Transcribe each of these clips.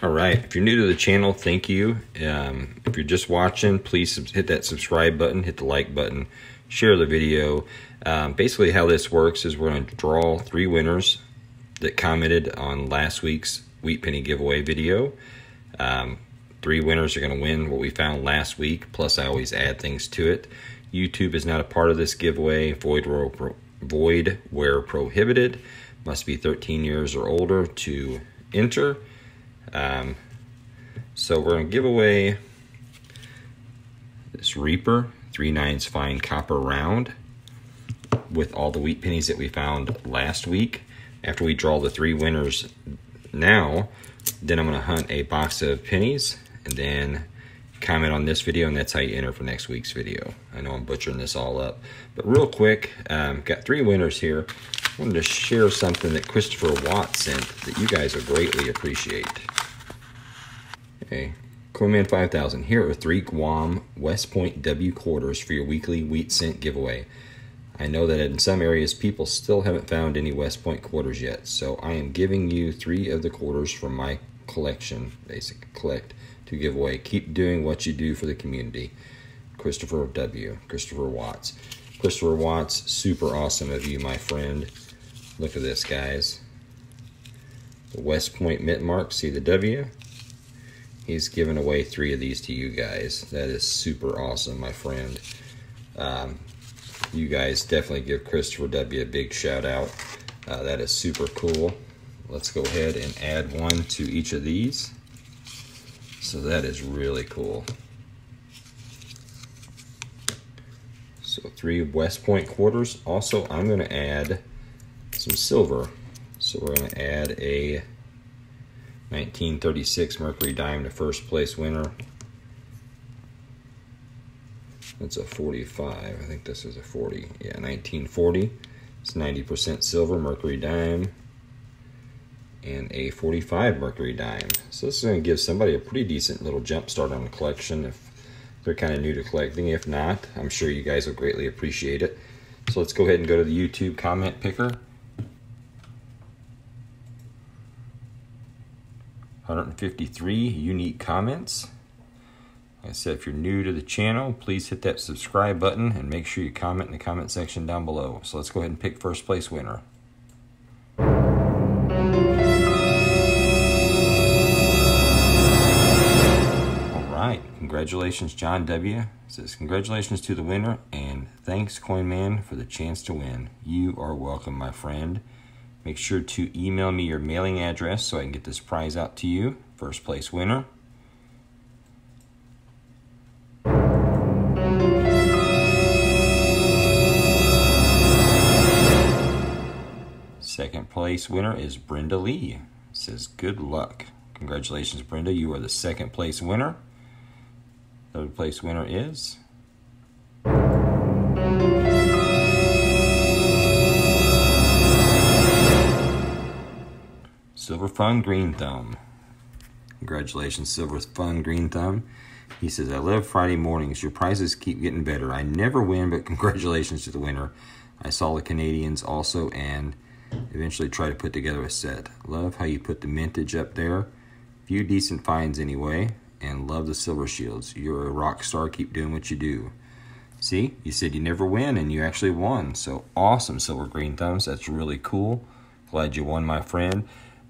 All right, if you're new to the channel, thank you. If you're just watching, please hit that subscribe button, hit the like button, share the video. Basically how this works is we're going to draw three winners that commented on last week's Wheat Penny giveaway video. Three winners are going to win what we found last week, plus I always add things to it. YouTube is not a part of this giveaway. Void where prohibited. Must be 13 years or older to enter. So we're going to give away this Reaper 3/9 fine copper round with all the wheat pennies that we found last week. After we draw the three winners now, then I'm going to hunt a box of pennies and then comment on this video, and that's how you enter for next week's video. I know I'm butchering this all up, but real quick, got three winners here. I wanted to share something that Christopher Watts sent that you guys will greatly appreciate. Okay, CoinMan 5000, here are three Guam West Point W quarters for your weekly wheat cent giveaway. I know that in some areas people still haven't found any West Point quarters yet, so I am giving you three of the quarters from my collection, basic collect, to give away. Keep doing what you do for the community. Christopher Watts. Christopher Watts, super awesome of you, my friend. Look at this, guys. The West Point mint mark, see the W? He's giving away three of these to you guys. That is super awesome, my friend. You guys definitely give Christopher W a big shout out. That is super cool. Let's go ahead and add one to each of these. So that is really cool. So three West Point quarters. Also, I'm going to add some silver. So we're going to add a 1936 Mercury dime to first place winner. That's a 45. I think this is a 40. Yeah, 1940. It's 90% silver Mercury dime and a 45 Mercury dime. So this is going to give somebody a pretty decent little jump start on the collection if they're kind of new to collecting. If not, I'm sure you guys will greatly appreciate it. So let's go ahead and go to the YouTube comment picker. 153 unique comments. Like I said, if you're new to the channel, please hit that subscribe button and make sure you comment in the comment section down below. So let's go ahead and pick first place winner. All right, congratulations, John W. Says congratulations to the winner and thanks CoinMan for the chance to win. You are welcome, my friend. Make sure to email me your mailing address so I can get this prize out to you. First place winner. Second place winner is Brenda Lee. Says good luck. Congratulations, Brenda. You are the second place winner. Third place winner is Silver Fun Green Thumb. Congratulations, Silver Fun Green Thumb. He says, I love Friday mornings. Your prizes keep getting better. I never win, but congratulations to the winner. I saw the Canadians also and eventually try to put together a set. Love how you put the mintage up there. Few decent finds anyway. And love the Silver Shields. You're a rock star. Keep doing what you do. See, you said you never win, and you actually won. So awesome, Silver Green Thumbs. That's really cool. Glad you won, my friend.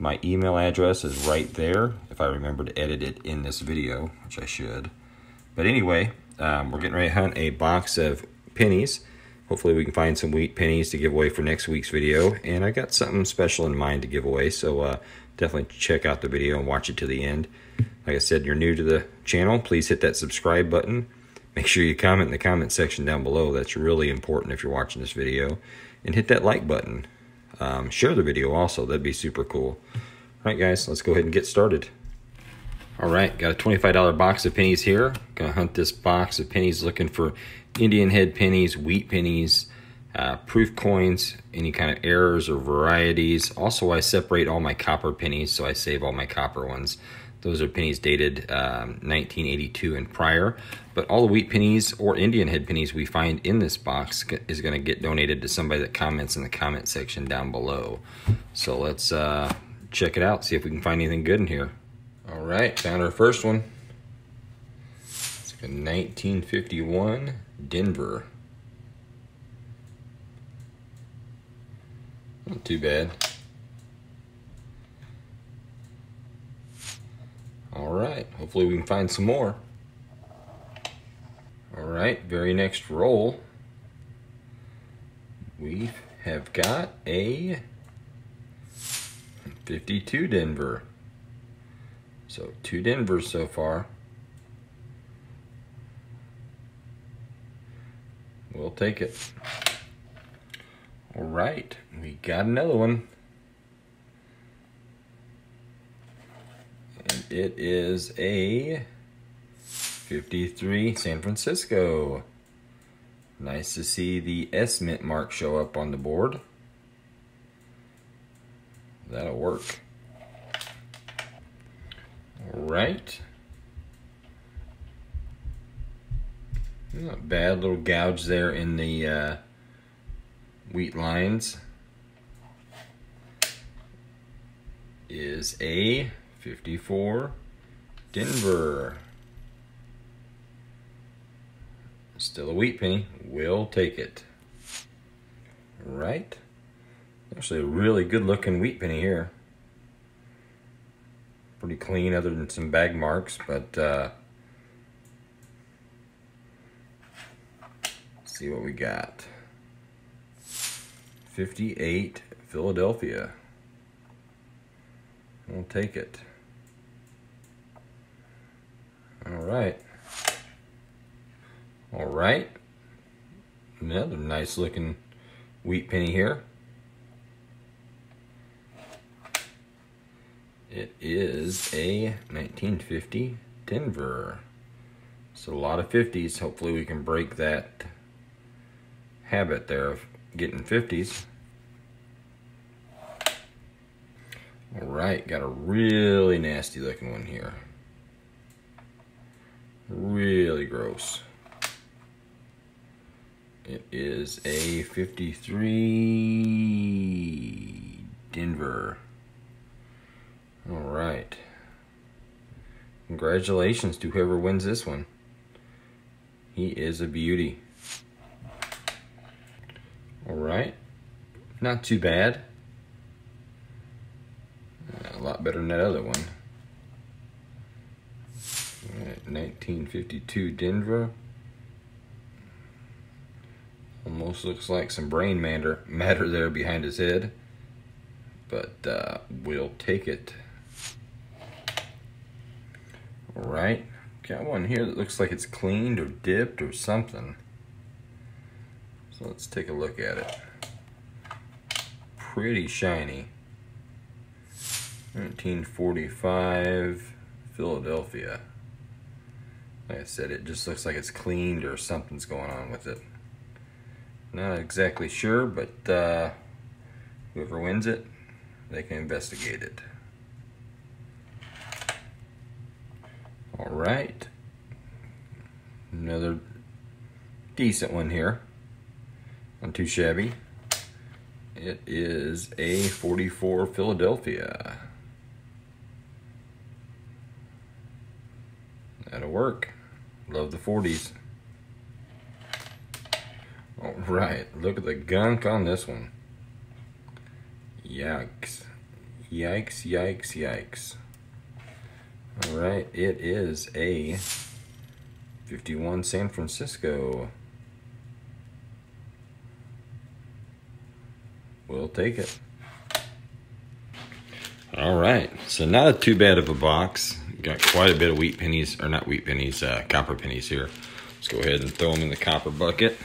My email address is right there, if I remember to edit it in this video, which I should. But anyway, we're getting ready to hunt a box of pennies. Hopefully we can find some wheat pennies to give away for next week's video. And I got something special in mind to give away, so definitely check out the video and watch it to the end. Like I said, you're new to the channel, please hit that subscribe button. Make sure you comment in the comment section down below. That's really important if you're watching this video. And hit that like button. Share the video also. That'd be super cool. All right, guys, let's go ahead and get started. All right, got a $25 box of pennies here. Gonna hunt this box of pennies, looking for Indian head pennies, wheat pennies, proof coins, any kind of errors or varieties. Also, I separate all my copper pennies, so I save all my copper ones. Those are pennies dated 1982 and prior. But all the wheat pennies or Indian head pennies we find in this box is going to get donated to somebody that comments in the comment section down below. So let's check it out, see if we can find anything good in here. All All right, found our first one. It's like a 1951 Denver. Not too bad. All right, hopefully we can find some more. All right, very next roll. We have got a 52 Denver. So 2 Denvers so far. We'll take it. All right, we got another one. And it is a 53 San Francisco. Nice to see the S mint mark show up on the board. That'll work. All right. Not bad, little gouge there in the wheat lines. Is a 54 Denver. Still a wheat penny. We'll take it. All right. Actually a really good looking wheat penny here. Pretty clean other than some bag marks, but let's see what we got. 58 Philadelphia. We'll take it. All right. All right, another nice looking wheat penny here. It is a 1950 Denver. So a lot of 50s. Hopefully we can break that habit there of getting 50s. All right, got a really nasty looking one here. Really gross. It is a 53 Denver. All right. Congratulations to whoever wins this one. He is a beauty. All right. Not too bad. A lot better than that other one. All right, 1952 Denver. Almost looks like some brain matter there behind his head, but we'll take it. All right, got one here that looks like it's cleaned or dipped or something. So let's take a look at it. Pretty shiny. 1945 Philadelphia. Like I said, it just looks like it's cleaned or something's going on with it. Not exactly sure, but whoever wins it, they can investigate it. All right. Another decent one here. Not too shabby. It is a 44 Philadelphia. That'll work. Love the 40s. All right, look at the gunk on this one. Yikes. Yikes, yikes, yikes. All right, it is a 51 San Francisco. We'll take it. All right, so not too bad of a box. Got quite a bit of wheat pennies, or not wheat pennies, copper pennies here. Let's go ahead and throw them in the copper bucket.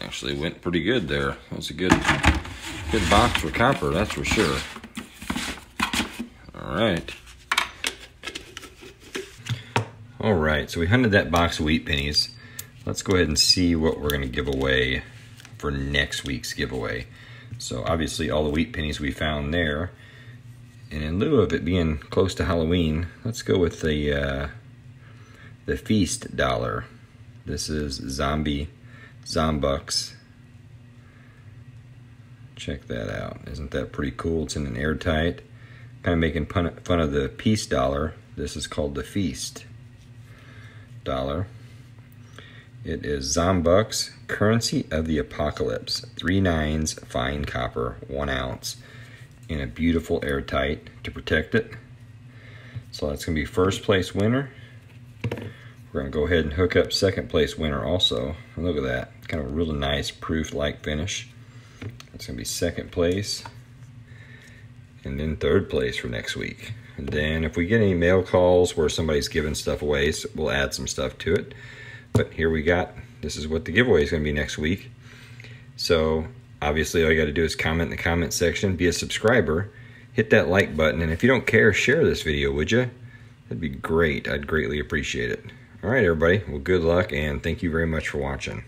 Actually went pretty good there. That was a good box for copper, that's for sure. All right. All right, so we hunted that box of wheat pennies. Let's go ahead and see what we're gonna give away for next week's giveaway. So obviously all the wheat pennies we found there, and in lieu of it being close to Halloween, let's go with the Feast Dollar. This is zombie Zombucks. Check that out. Isn't that pretty cool? It's in an airtight. Kind of making fun of the Peace Dollar. This is called the Feast Dollar. It is Zombucks, currency of the apocalypse. 3 9s, fine copper, 1 ounce, in a beautiful airtight to protect it. So that's going to be first place winner. We're going to go ahead and hook up second place winner also. And look at that. Kind of a really nice proof-like finish. That's going to be second place. And then third place for next week. And then if we get any mail calls where somebody's giving stuff away, so we'll add some stuff to it. But here we got, this is what the giveaway is going to be next week. So obviously all you got to do is comment in the comment section, be a subscriber, hit that like button. And if you don't care, share this video, would you? That'd be great. I'd greatly appreciate it. All right, everybody. Well, good luck, and thank you very much for watching.